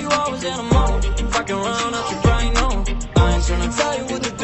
you always in a mood. Fucking round up, you probably know I ain't tryna tell you what to do.